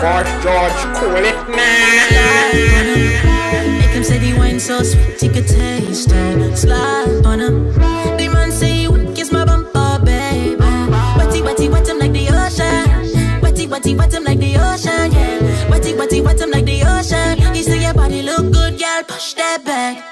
gosh, George, cool it now. Make him say the wine so sweet, he could taste it. Slap on him. The man say he would kiss my bumper, baby. Wetty, wetty, wet him like the ocean. Wetty, wetty, wet him like the ocean, yeah. Wetty, wetty, wet him like the ocean. He say your body look good, girl, push that back.